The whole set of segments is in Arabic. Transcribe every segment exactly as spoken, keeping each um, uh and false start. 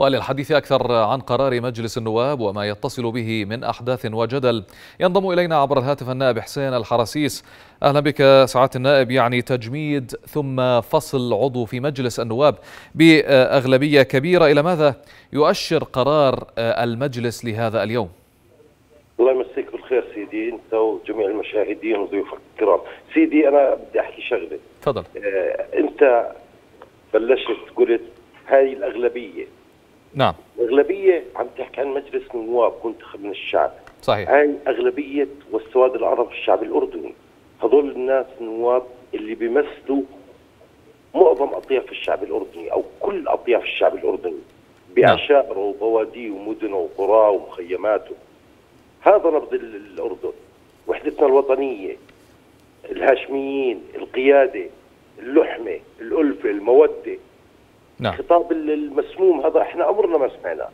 وللحديث أكثر عن قرار مجلس النواب وما يتصل به من أحداث وجدل، ينضم إلينا عبر الهاتف النائب حسين الحراسيس. أهلا بك سعادة النائب. يعني تجميد ثم فصل عضو في مجلس النواب بأغلبية كبيرة، إلى ماذا يؤشر قرار المجلس لهذا اليوم؟ الله يمسيك بالخير سيدي، انت وجميع المشاهدين وضيوفك الكرام. سيدي انا بدي احكي شغله. تفضل. آه، انت بلشت قلت هاي الاغلبيه. نعم. الاغلبيه عم تحكي عن مجلس النواب منتخب من الشعب. صحيح. هاي اغلبيه والسواد العرب الشعب الاردني، هذول الناس النواب اللي بيمثلوا معظم اطياف الشعب الاردني او كل اطياف الشعب الاردني بعشائره وبواديه ومدنه وقراه ومخيماته. هذا نبض الأردن، وحدتنا الوطنية، الهاشميين، القيادة، اللحمة، الألفة، المودة. نعم. الخطاب المسموم هذا احنا عمرنا ما سمعناه.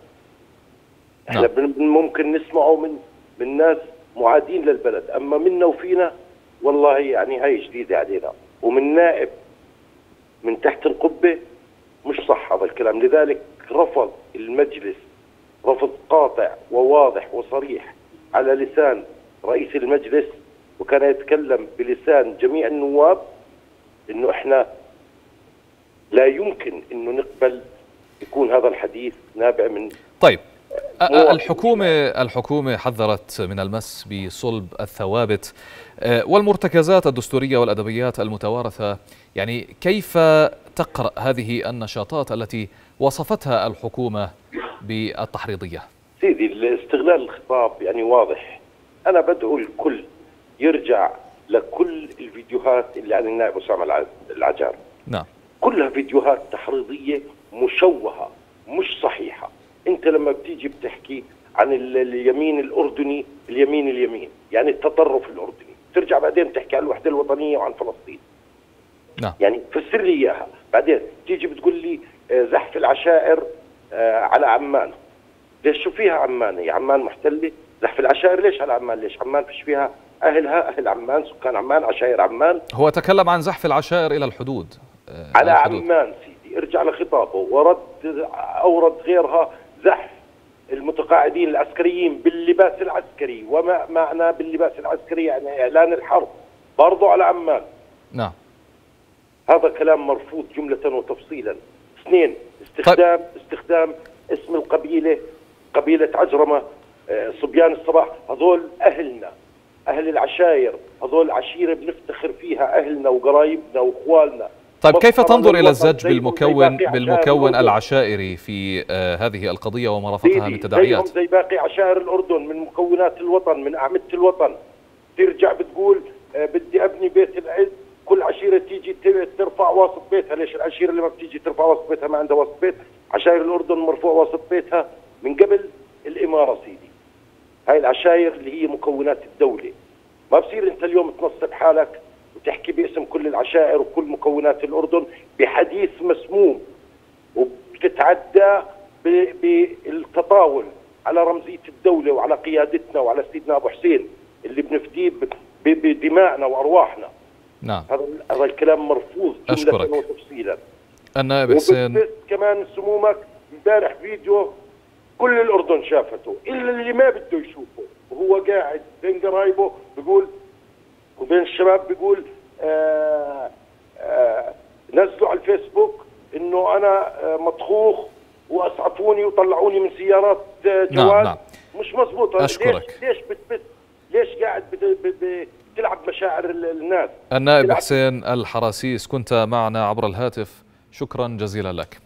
احنا نعم. ممكن نسمعه من من ناس معادين للبلد، أما منا وفينا والله يعني هاي جديدة علينا، ومن نائب من تحت القبة مش صح هذا الكلام. لذلك رفض المجلس رفض قاطع وواضح وصريح على لسان رئيس المجلس، وكان يتكلم بلسان جميع النواب انه احنا لا يمكن انه نقبل يكون هذا الحديث نابع من. طيب الحكومة الحكومة حذرت من المس بصلب الثوابت والمرتكزات الدستورية والأدبيات المتوارثة، يعني كيف تقرأ هذه النشاطات التي وصفتها الحكومة بالتحريضية؟ سيدي استغلال الخطاب يعني واضح. أنا بدعو الكل يرجع لكل الفيديوهات اللي عن النائب أسامة العجارمة. نعم. كلها فيديوهات تحريضية مشوهة مش صحيحة. أنت لما بتيجي بتحكي عن اليمين الأردني، اليمين اليمين يعني التطرف الأردني، ترجع بعدين تحكي عن الوحدة الوطنية وعن فلسطين. نعم. يعني فسر لي إياها، بعدين تيجي بتقول لي زحف العشائر على عمان. ليش شو فيها عمان؟ هي عمان محتله، زحف العشائر ليش على عمان؟ ليش عمان فيش فيها اهلها، اهل عمان، سكان عمان، عشائر عمان. هو تكلم عن زحف العشائر الى الحدود على الحدود. عمان سيدي ارجع لخطابه ورد اورد غيرها، زحف المتقاعدين العسكريين باللباس العسكري، وما معنى باللباس العسكري يعني اعلان الحرب، برضه على عمان. نعم. هذا كلام مرفوض جمله وتفصيلا. اثنين، استخدام طيب. استخدام اسم القبيله، قبيله عجرمه، صبيان الصباح، هذول اهلنا، اهل العشاير، هذول عشيره بنفتخر فيها، اهلنا وقرايبنا واخوالنا. طيب كيف تنظر الى الزج بالمكون بالمكون العشائري في هذه القضيه ومرافقتها من تداعيات؟ زي باقي عشائر الاردن من مكونات الوطن، من اعمده الوطن. ترجع بتقول بدي ابني بيت العز، كل عشيره تيجي ترفع واسط بيتها. ليش العشيره اللي ما بتيجي ترفع واسط بيتها ما عندها واسط بيت؟ عشائر الاردن مرفوع واسط بيتها من قبل الاماره سيدي. هاي العشائر اللي هي مكونات الدوله. ما بصير انت اليوم تنصب حالك وتحكي باسم كل العشائر وكل مكونات الاردن بحديث مسموم، وبتتعدى بالتطاول على رمزيه الدوله وعلى قيادتنا وعلى سيدنا ابو حسين اللي بنفديه بدمائنا وارواحنا. نعم. هذا الكلام مرفوض جملة وتفصيلا. النائب حسين كمان سمومك امبارح فيديو كل الاردن شافته الا اللي ما بده يشوفه، وهو قاعد بين قرايبه بيقول وبين الشباب بيقول آآ آآ نزلوا على الفيسبوك انه انا مطخوخ واسعفوني وطلعوني من سيارات جوال. نعم نعم. مش مضبوط. أشكرك. ليش ليش بتبت ليش قاعد بت تلعب مشاعر الناس؟ النائب حسين الحراسيس كنت معنا عبر الهاتف، شكرا جزيلا لك.